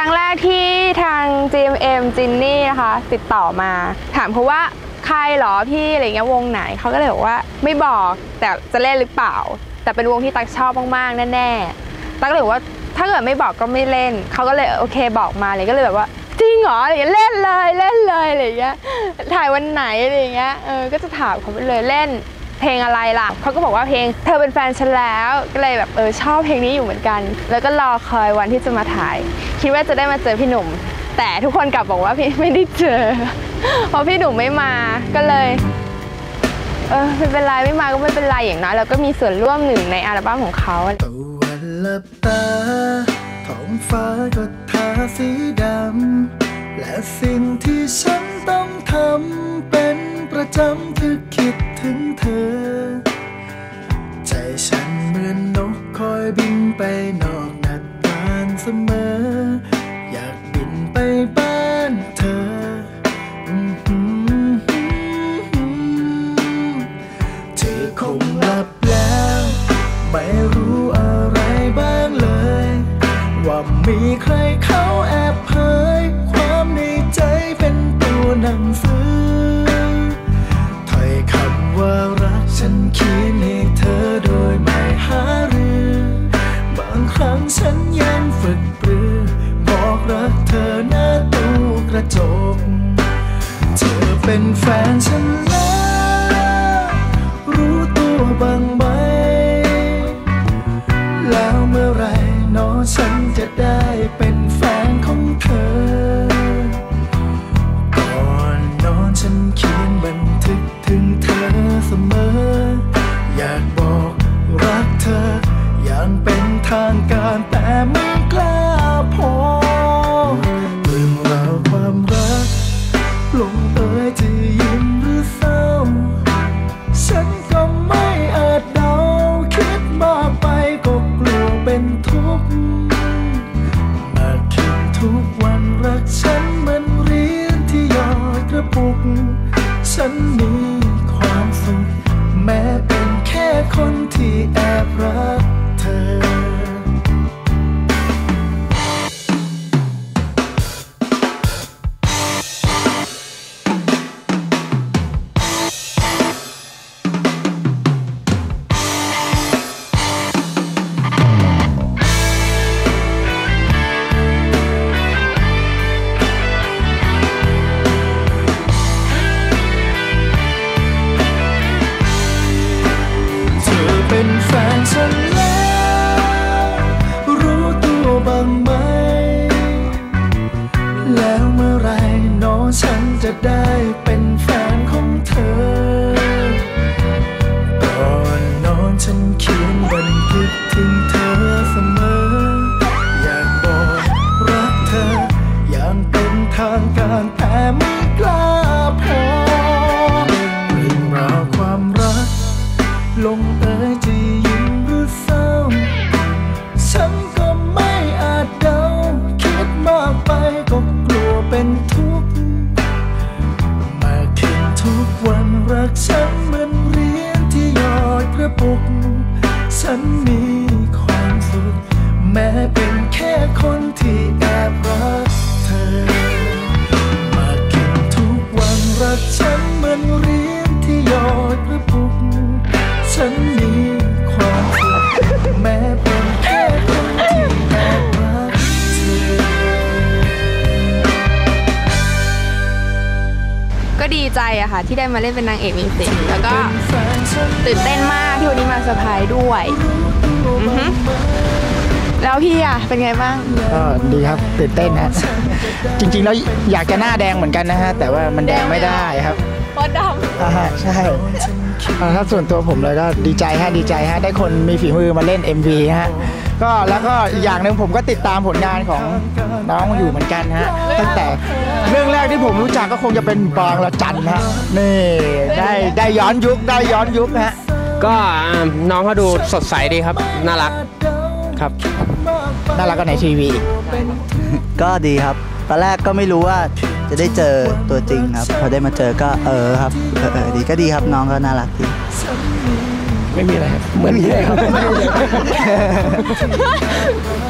รั้งแรกที่ทาง GMM จินนี่นะคะติดต่อมาถามเขาว่าใครหรอพี่อะไรเงี้ยวงไหนเขาก็เลยบอกว่าไม่บอกแต่จะเล่นหรือเปล่าแต่เป็นวงที่ตั๊กชอบมากๆแน่ๆตั๊กก็เลยบอกว่าถ้าเกิดไม่บอกก็ไม่เล่นเขาก็เลยโอเคบอกมาเลยก็เลยแบบว่าจริงเหรออะไรเงี้ยเล่นเลยเล่นเลยอะไรเงี้ยถ่ายวันไหนอะไรเงี้ยก็จะถามเขาไปเลยเล่นเพลงอะไรล่ะเขาก็บอกว่าเพลงเธอเป็นแฟนฉันแล้วก็เลยแบบชอบเพลงนี้อยู่เหมือนกันแล้วก็รอคอยวันที่จะมาถ่ายคิดว่าจะได้มาเจอพี่หนุ่มแต่ทุกคนกลับบอกว่าพี่ไม่ได้เจอเพราะพี่หนุ่มไม่มาก็เลยไม่เป็นไรไม่มาก็ไม่เป็นไรอย่างน้อยเราก็มีส่วนร่วมหนึ่งในอัลบั้มของเขาตะวันลับตาท้องฟ้าก็ทาสีดำและสิ่งที่ฉันต้องทำเป็นประจำคือคิดถึงเธอใจฉันเหมือนนกคอยบินไปนอกหน้าต่างเสมออยากบินไปบ้านเธอเธอคงหลับแล้วไม่รู้อะไรบ้างเลยว่ามีใครเขาแอบเผยความในใจเป็นตัวหนังสือถ้อยคำว่ารักฉันเขียนให้เธอโดยไม่หารือบางครั้งฉันยังฝึกปรือบอกรักเธอหน้าตู้กระจกเธอเป็นแฟนฉันแล้วรู้ตัวบ้างไหมแล้วเมื่อไรน้องฉันจะได้เป็นแฟนของเธอก่อนนอนฉันเขียนบันทึกถึงเธอเสมออยากบอกรักเธออย่างเป็นทางการแต่ไม่กล้าพอเรื่องราวความรักลงเอยจะยิ้มหรือเศร้าฉันก็ไม่อาจเดาคิดมากไปก็กลัวเป็นทุกข์มาคิดทุกวันรักฉันเหมือนเหรียญที่หยอดกระปุกฉันมีความสุขแม้เป็นแค่คนที่แอบรักเธอเป็นแฟนฉันแล้วรู้ตัวบ้างไหมแล้วเมื่อไรน้องฉันจะได้เป็นแฟนของเธอก่อนนอนฉันเขียนบันทึกถึงเธอเสมออยากบอกรักเธออย่างเป็นทางการแต่ไม่กล้าพอเรื่องราวความรักลงเอยจะยิ้มหรือเศร้าฉันก็ไม่อาจเดาคิดมากไปก็กลัวเป็นทุกข์มาคิดทุกวันรักฉันเหมือนเหรียญที่หยอดกระปุกฉันมีความสุขแม้เป็นแค่คนที่แอบรักเธอมาคิดทุกวันรักฉันเหมือนเหรียญที่หยอดกระปุกฉันมีความสุขแม้เป็นแค่คนที่แอบรักเธอก็ดีใจอะค่ะที่ได้มาเล่นเป็นนางเอกมิวสิคแล้วก็ตื่นเต้นมากที่วันนี้มาเซอร์ไพรส์ด้วยแล้วพี่อะเป็นไงบ้างก็ดีครับตื่นเต้นนะจริงๆแล้วอยากจะหน้าแดงเหมือนกันนะฮะแต่ว่ามันแดงไม่ได้ครับเพราะดำใช่ถ้าส่วนตัวผมเลยก็ดีใจฮะได้คนมีฝีมือมาเล่น MV ฮะก็แล้วก็อย่างหนึ่งผมก็ติดตามผลงานของน้องอยู่เหมือนกันฮะตั้งแต่เรื่องแรกที่ผมรู้จักก็คงจะเป็นบางระจันฮะนี่ได้ย้อนยุคฮะก็น้องเขาดูสดใสดีครับน่ารักครับน่ารักก็ในทีวีก็ดีครับตอนแรกก็ไม่รู้ว่าจะได้เจอตัวจริงครับพอได้มาเจอก็ครับดีก็ดีครับน้องก็น่ารักดีไม่มีอะไรเหมือนกัน